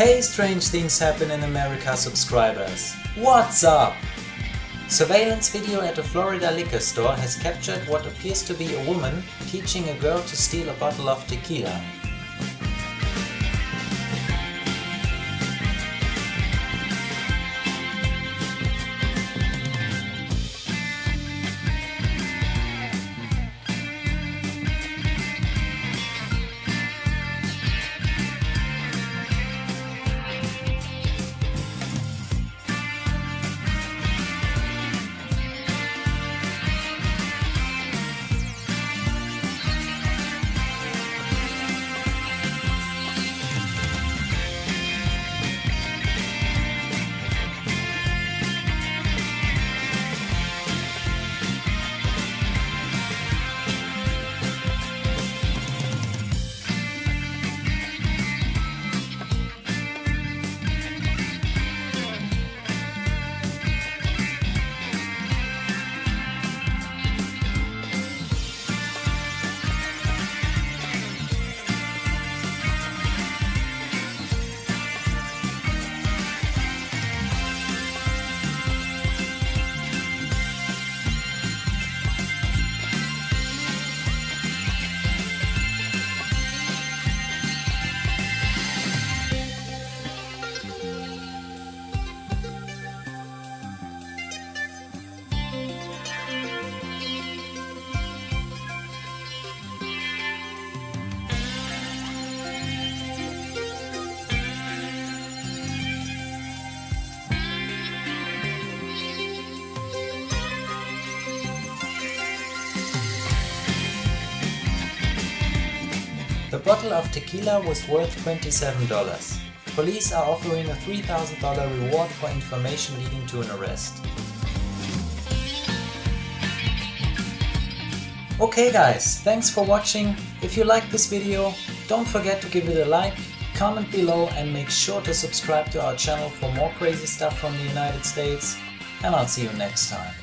Hey Strange Things Happen in America subscribers! What's up? Surveillance video at a Florida liquor store has captured what appears to be a woman teaching a girl to steal a bottle of tequila. The bottle of tequila was worth $27. Police are offering a $3,000 reward for information leading to an arrest. Okay guys, thanks for watching. If you liked this video, don't forget to give it a like, comment below and make sure to subscribe to our channel for more crazy stuff from the United States. And I'll see you next time.